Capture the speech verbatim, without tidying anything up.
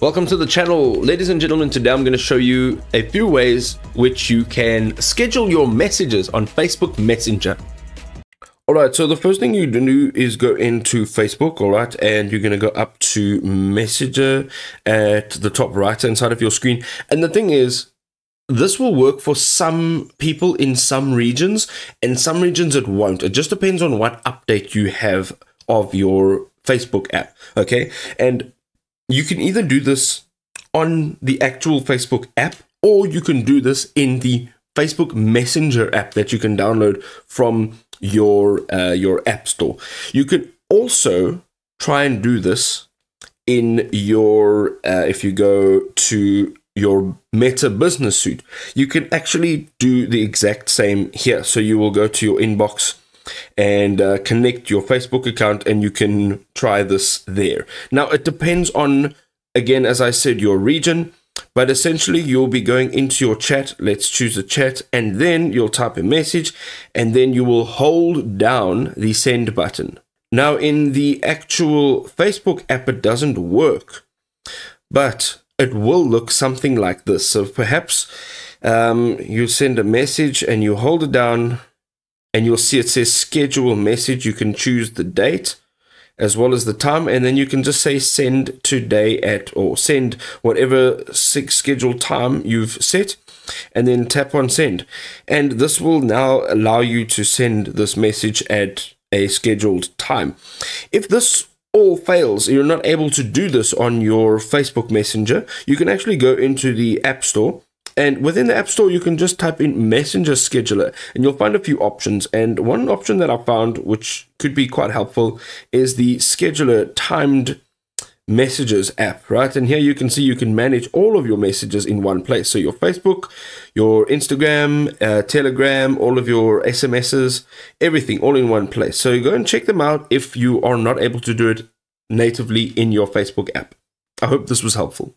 Welcome to the channel, ladies and gentlemen. Today I'm going to show you a few ways which you can schedule your messages on Facebook Messenger. All right, so the first thing you do is go into Facebook, all right, and you're going to go up to Messenger at the top right hand side of your screen. And the thing is, this will work for some people in some regions, and some regions it won't. It just depends on what update you have of your Facebook app, okay? And you can either do this on the actual Facebook app, or you can do this in the Facebook Messenger app that you can download from your uh, your app store. You can also try and do this in your, uh, if you go to your Meta Business Suite, you can actually do the exact same here. So you will go to your inbox and uh, connect your Facebook account, and you can try this there. Now, it depends on, again, as I said, your region, but essentially you'll be going into your chat. Let's choose a chat, and then you'll type a message, and then you will hold down the send button. Now, in the actual Facebook app, it doesn't work, but it will look something like this. So perhaps um, you send a message and you hold it down, and you'll see it says schedule message. You can choose the date as well as the time, and then you can just say send today at, or send whatever six scheduled time you've set, and then tap on send. And this will now allow you to send this message at a scheduled time. If this all fails, you're not able to do this on your Facebook Messenger, you can actually go into the App Store. And within the App Store, you can just type in Messenger Scheduler, and you'll find a few options. And one option that I found, which could be quite helpful, is the Scheduler Timed Messages app, right? And here you can see you can manage all of your messages in one place. So your Facebook, your Instagram, uh, Telegram, all of your S M Ses, everything, all in one place. So you go and check them out if you are not able to do it natively in your Facebook app. I hope this was helpful.